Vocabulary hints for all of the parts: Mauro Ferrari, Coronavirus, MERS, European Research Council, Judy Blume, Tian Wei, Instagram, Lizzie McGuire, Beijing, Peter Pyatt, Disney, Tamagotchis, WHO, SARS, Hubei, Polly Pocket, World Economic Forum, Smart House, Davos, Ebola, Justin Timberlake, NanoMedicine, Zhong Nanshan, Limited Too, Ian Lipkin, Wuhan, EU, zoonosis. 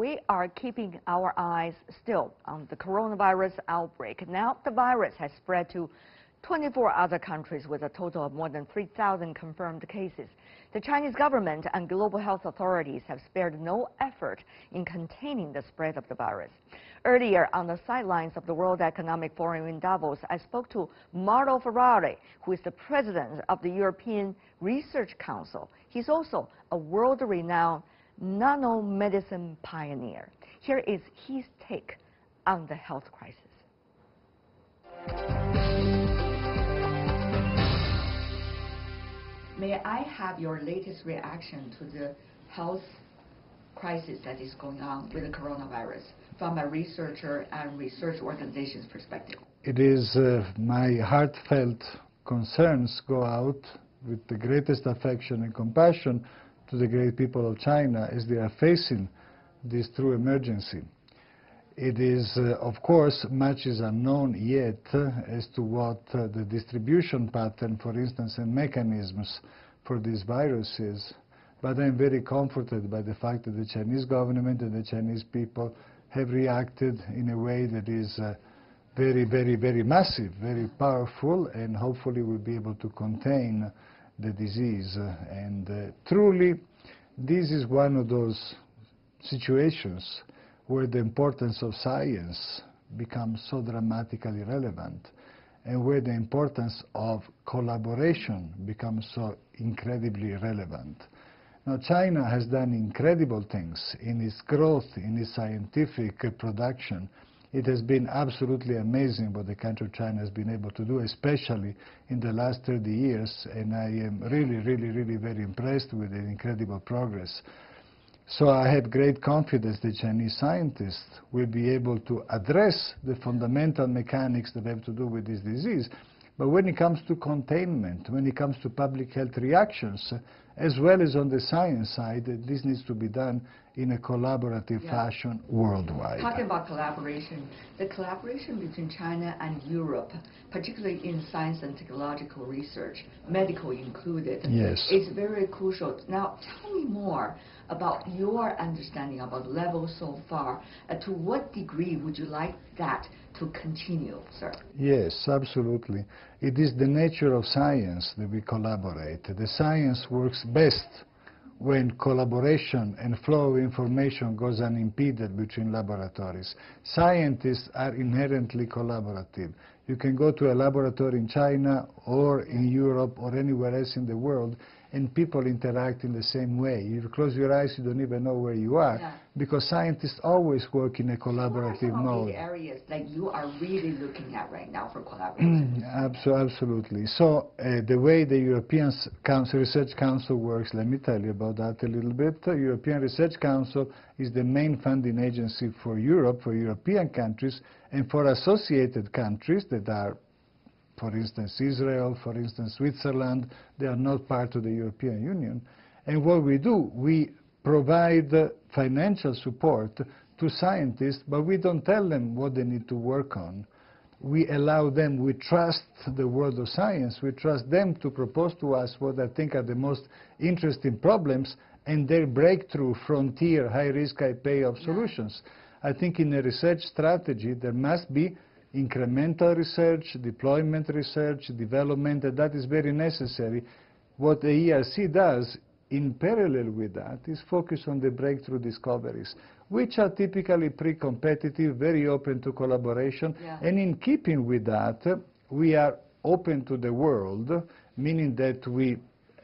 we are keeping our eyes still on the coronavirus outbreak. Now, the virus has spread to 24 other countries with a total of more than 3,000 confirmed cases. The Chinese government and global health authorities have spared no effort in containing the spread of the virus. Earlier, on the sidelines of the World Economic Forum in Davos, I spoke to Mauro Ferrari, who is the president of the European Research Council. He's also a world-renowned nanomedicine pioneer. Here is his take on the health crisis. May I have your latest reaction to the health crisis that is going on with the coronavirus from a researcher and research organization's perspective? It is my heartfelt concerns go out with the greatest affection and compassion to the great people of China as they are facing this true emergency. It is, of course, much is unknown yet as to what the distribution pattern, for instance, and mechanisms for this virus is. But I'm very comforted by the fact that the Chinese government and the Chinese people have reacted in a way that is very, very, very massive, very powerful, and hopefully will be able to contain the disease. And truly, this is one of those situations where the importance of science becomes so dramatically relevant, and where the importance of collaboration becomes so incredibly relevant. Now, China has done incredible things in its growth, in its scientific production. It has been absolutely amazing what the country of China has been able to do, especially in the last 30 years, and I am really, really, really very impressed with the incredible progress. So I have great confidence that Chinese scientists will be able to address the fundamental mechanics that have to do with this disease. But when it comes to containment, when it comes to public health reactions, as well as on the science side, this needs to be done in a collaborative fashion worldwide. Talking about collaboration, the collaboration between China and Europe, particularly in science and technological research, medical included, is very crucial. Now, tell me more about your understanding about the level so far. To what degree would you like that to continue, sir? Yes, absolutely. It is the nature of science that we collaborate. The science works best when collaboration and flow of information goes unimpeded between laboratories. Scientists are inherently collaborative. You can go to a laboratory in China or in Europe or anywhere else in the world, and people interact in the same way. You close your eyes, you don't even know where you are, because scientists always work in a collaborative mode. What are some of the areas that you are really looking at right now for collaboration? Absolutely. So the way the European Research Council works, let me tell you about that a little bit. The European Research Council is the main funding agency for Europe, for European countries, and for associated countries that are, for instance, Israel, for instance, Switzerland. They are not part of the European Union. And what we do, we provide financial support to scientists, but we don't tell them what they need to work on. We allow them, we trust the world of science, we trust them to propose to us what I think are the most interesting problems and their breakthrough, frontier, high-risk, high-payoff solutions. I think in a research strategy, there must be incremental research, deployment research, development, and that is very necessary. What the ERC does in parallel with that is focus on the breakthrough discoveries, which are typically pre-competitive, very open to collaboration, and in keeping with that, we are open to the world, meaning that we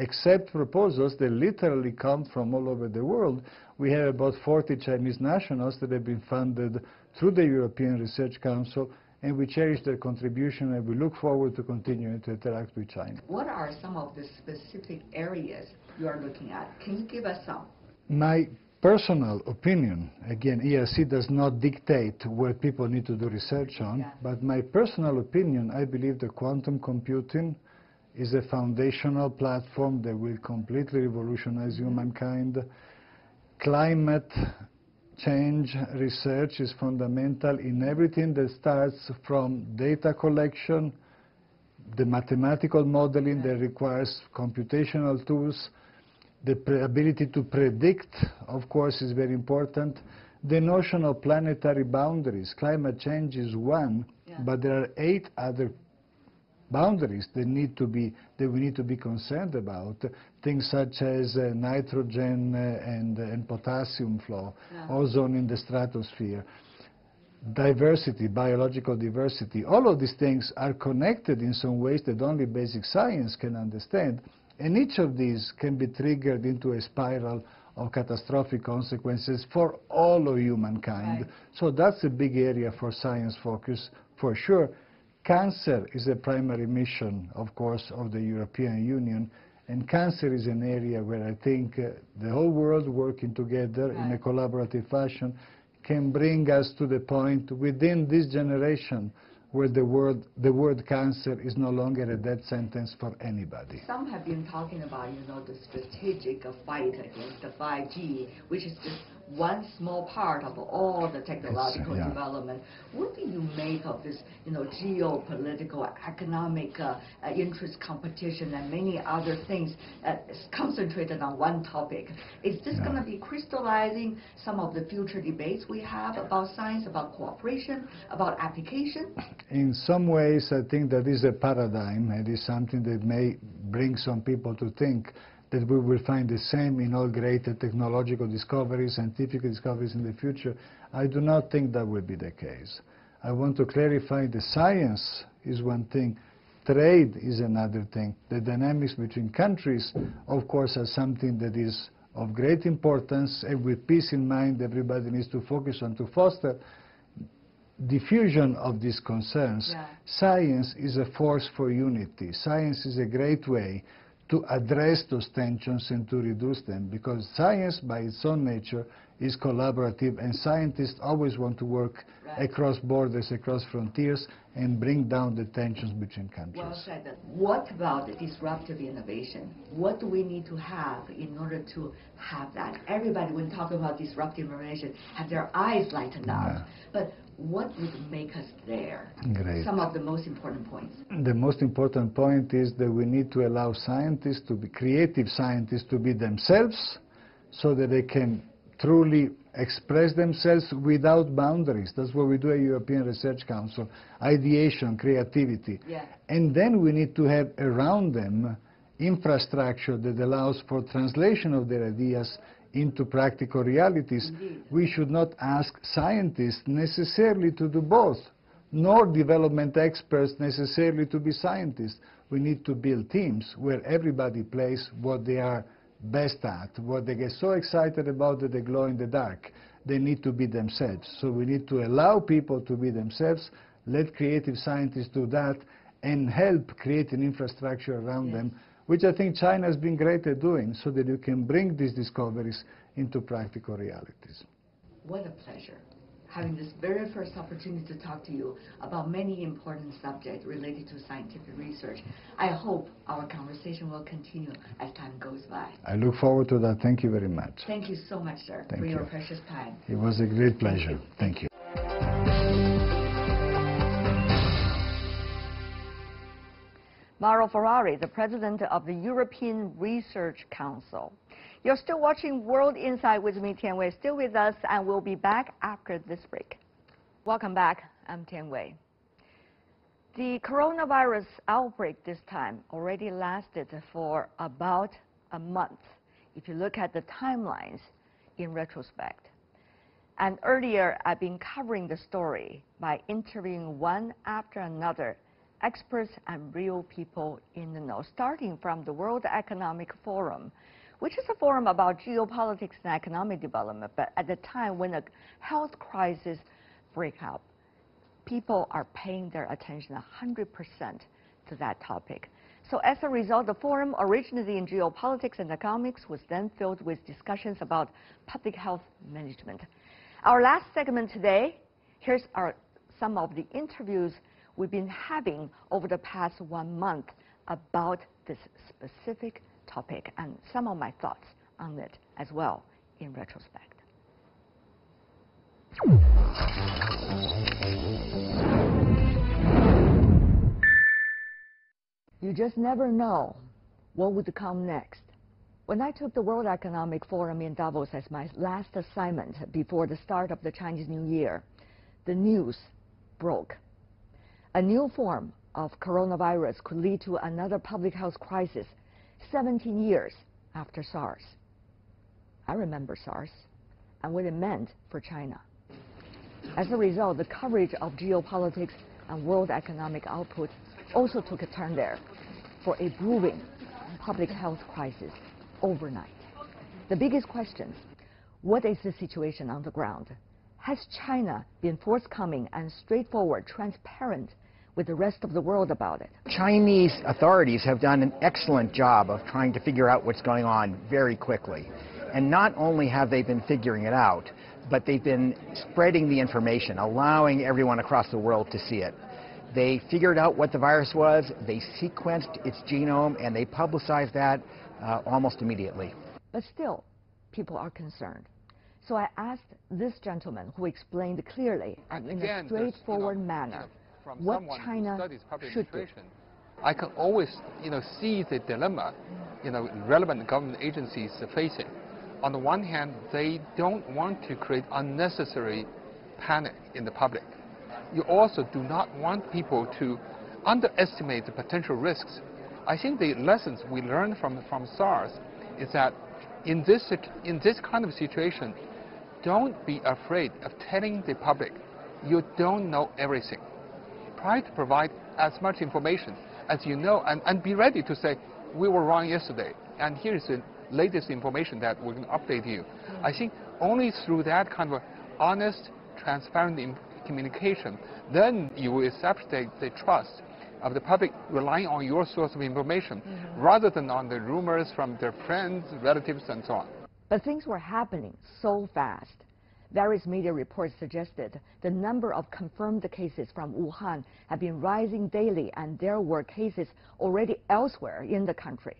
accept proposals that literally come from all over the world. We have about 40 Chinese nationals that have been funded through the European Research Council, and we cherish their contribution, and we look forward to continuing to interact with China. What are some of the specific areas you are looking at? Can you give us some? My personal opinion, again, ERC does not dictate where people need to do research on, but my personal opinion, I believe that quantum computing is a foundational platform that will completely revolutionize humankind. Climate change research is fundamental in everything that starts from data collection, the mathematical modeling that requires computational tools, the ability to predict, of course, is very important, the notion of planetary boundaries. Climate change is one, but there are 8 other boundaries that we need to be concerned about. Things such as nitrogen and potassium flow, ozone in the stratosphere, diversity, biological diversity. All of these things are connected in some ways that only basic science can understand. And each of these can be triggered into a spiral of catastrophic consequences for all of humankind. Right. So that's a big area for science focus, for sure. Cancer is a primary mission, of course, of the European Union. And cancer is an area where I think the whole world working together in a collaborative fashion can bring us to the point within this generation where the word cancer is no longer a death sentence for anybody. Some have been talking about, you know, the strategic fight against the 5G, which is just one small part of all the technological development. What do you make of this, you know, geopolitical, economic interest competition and many other things concentrated on one topic? Is this going to be crystallizing some of the future debates we have about science, about cooperation, about application? In some ways, I think that is a paradigm. It is something that may bring some people to think that we will find the same in all great technological discoveries, scientific discoveries in the future. I do not think that will be the case. I want to clarify that science is one thing, trade is another thing. The dynamics between countries, of course, are something that is of great importance, and with peace in mind, everybody needs to focus on to foster diffusion of these concerns. Science is a force for unity. Science is a great way to address those tensions and to reduce them, because science by its own nature is collaborative, and scientists always want to work across borders, across frontiers, and bring down the tensions between countries. Well said. What about the disruptive innovation? What do we need to have in order to have that? Everybody, when talking about disruptive innovation, have their eyes lightened up. But what would make us there? Great. Some of the most important points. The most important point is that we need to allow scientists to be creative, scientists to be themselves, so that they can truly express themselves without boundaries. That's what we do at European Research Council, ideation, creativity. And then we need to have around them infrastructure that allows for translation of their ideas into practical realities. We should not ask scientists necessarily to do both, nor development experts necessarily to be scientists. We need to build teams where everybody plays what they are best at, what they get so excited about that they glow in the dark. They need to be themselves. So we need to allow people to be themselves, let creative scientists do that, and help create an infrastructure around them, which I think China has been great at doing, so that you can bring these discoveries into practical realities. What a pleasure, having this very first opportunity to talk to you about many important subjects related to scientific research. I hope our conversation will continue as time goes by. I look forward to that. Thank you very much. Thank you so much, sir, for your precious time. It was a great pleasure. Thank you. Mauro Ferrari, the president of the European Research Council. You're still watching World Insight with me, Tian Wei, still with us, and we'll be back after this break. Welcome back, I'm Tian Wei. The coronavirus outbreak this time already lasted for about a month, if you look at the timelines in retrospect. And earlier, I've been covering the story by interviewing one after another, experts and real people in the know, starting from the World Economic Forum, which is a forum about geopolitics and economic development. But at the time when a health crisis breaks out, people are paying their attention 100% to that topic. So as a result, the forum, originally in geopolitics and economics, was then filled with discussions about public health management. Our last segment today, here's some of the interviews we've been having over the past 1 month about this specific topic, and some of my thoughts on it as well in retrospect. You just never know what would come next. When I took the World Economic Forum in Davos as my last assignment before the start of the Chinese New Year, the news broke. A new form of coronavirus could lead to another public health crisis 17 years after SARS. I remember SARS and what it meant for China. As a result, the coverage of geopolitics and world economic output also took a turn there for a brewing public health crisis overnight. The biggest question, what is the situation on the ground? Has China been forthcoming and straightforward, transparent with the rest of the world about it? Chinese authorities have done an excellent job of trying to figure out what's going on very quickly. And not only have they been figuring it out, but they've been spreading the information, allowing everyone across the world to see it. They figured out what the virus was, they sequenced its genome, and they publicized that almost immediately. But still, people are concerned. So I asked this gentleman, who explained clearly and in a straightforward manner what China should do. I can always, see the dilemma, relevant government agencies are facing. On the one hand, they don't want to create unnecessary panic in the public. You also do not want people to underestimate the potential risks. I think the lessons we learned from SARS is that in this kind of situation, don't be afraid of telling the public you don't know everything. Try to provide as much information as you know and be ready to say, we were wrong yesterday, and here's the latest information that we can update you. I think only through that kind of honest, transparent communication, then you will establish the trust of the public relying on your source of information rather than on the rumors from their friends, relatives, and so on. But things were happening so fast. Various media reports suggested the number of confirmed cases from Wuhan had been rising daily, and there were cases already elsewhere in the country.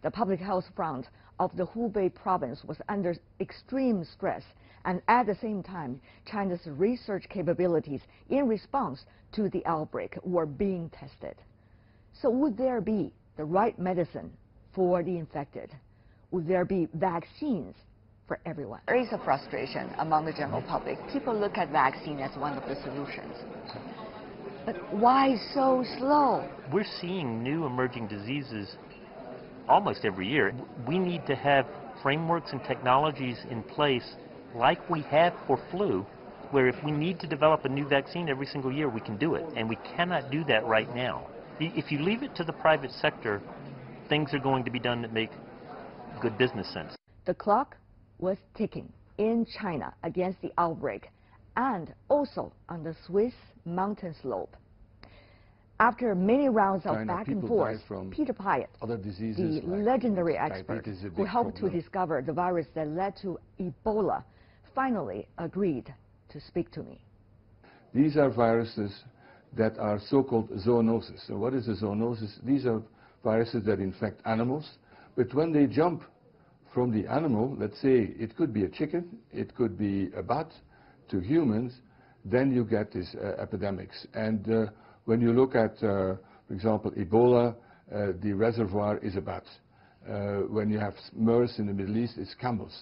The public health front of the Hubei province was under extreme stress, and at the same time, China's research capabilities in response to the outbreak were being tested. So would there be the right medicine for the infected? Would there be vaccines for everyone? There is a frustration among the general public. People look at vaccine as one of the solutions. But why so slow? We're seeing new emerging diseases almost every year. We need to have frameworks and technologies in place like we have for flu, where if we need to develop a new vaccine every single year, we can do it, and we cannot do that right now. If you leave it to the private sector, things are going to be done that make good business sense. The clock was ticking in China against the outbreak and also on the Swiss mountain slope. After many rounds of back and forth, Peter Pyatt, the legendary expert who helped to discover the virus that led to Ebola, finally agreed to speak to me. These are viruses that are so-called zoonoses. So what is a zoonosis? These are viruses that infect animals, but when they jump from the animal, let's say it could be a chicken, it could be a bat, to humans, then you get these epidemics. And when you look at, for example, Ebola, the reservoir is a bat. When you have MERS in the Middle East, it's camels.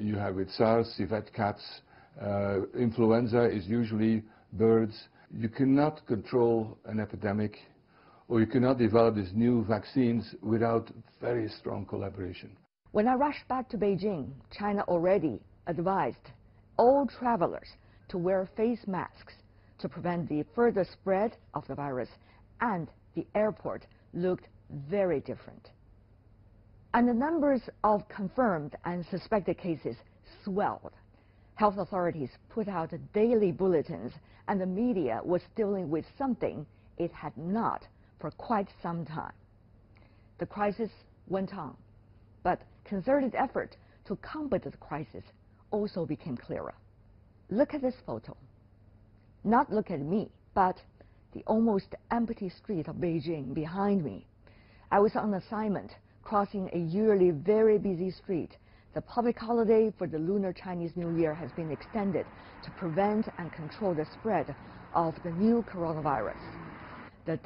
You have with SARS, civet cats. Influenza is usually birds. You cannot control an epidemic, or you cannot develop these new vaccines without very strong collaboration. When I rushed back to Beijing, China already advised all travelers to wear face masks to prevent the further spread of the virus, and the airport looked very different. And the numbers of confirmed and suspected cases swelled. Health authorities put out daily bulletins, and the media was dealing with something it had not for quite some time. The crisis went on, but concerted effort to combat the crisis also became clearer. Look at this photo. Not look at me, but the almost empty street of Beijing behind me. I was on assignment, crossing a yearly very busy street. The public holiday for the Lunar Chinese New Year has been extended to prevent and control the spread of the new coronavirus. The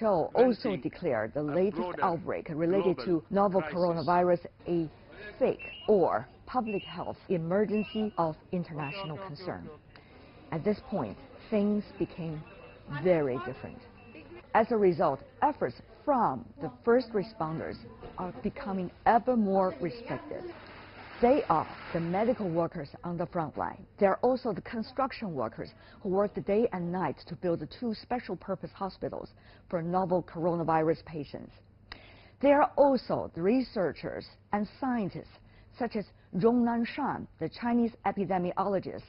WHO also declared the latest outbreak related to novel coronavirus a fake or public health emergency of international concern. At this point, things became very different. As a result, efforts from the first responders are becoming ever more restricted. They are the medical workers on the front line. They are also the construction workers who worked day and night to build the two special-purpose hospitals for novel coronavirus patients. They are also the researchers and scientists, such as Zhong Nanshan, the Chinese epidemiologist,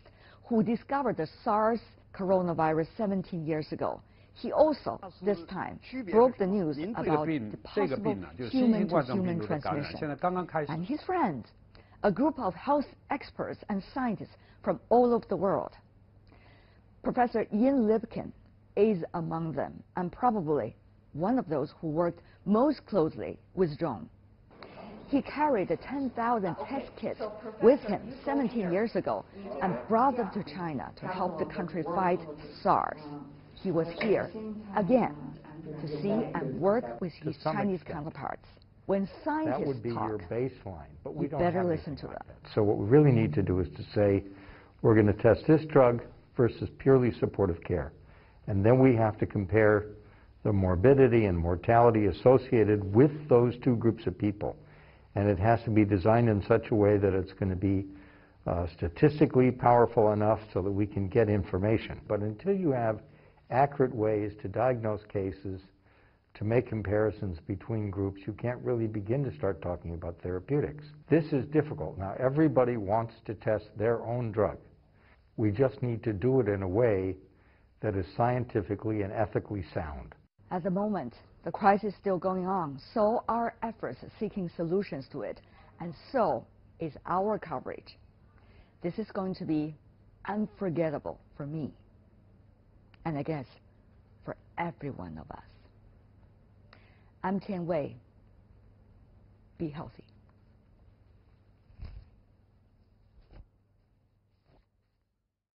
who discovered the SARS coronavirus 17 years ago. He also, this time, broke the news about the possible human-to-human transmission. And his friends, a group of health experts and scientists from all over the world. Professor Ian Lipkin is among them, and probably one of those who worked most closely with Zhong. He carried the 10,000 test kits with him 17 years ago and brought them to China to help the country fight SARS. He was here again to see and work with his Chinese counterparts. When scientists talk, that would be your baseline, but we don't better listen to them. So what we really need to do is to say, we're going to test this drug versus purely supportive care. And then we have to compare the morbidity and mortality associated with those two groups of people. And it has to be designed in such a way that it's going to be statistically powerful enough so that we can get information. But until you have accurate ways to diagnose cases, to make comparisons between groups, you can't really begin to start talking about therapeutics. This is difficult. Now, everybody wants to test their own drug. We just need to do it in a way that is scientifically and ethically sound. At the moment, the crisis is still going on, so are efforts seeking solutions to it, and so is our coverage. This is going to be unforgettable for me, and I guess for every one of us. I'm Tian Wei. Be healthy.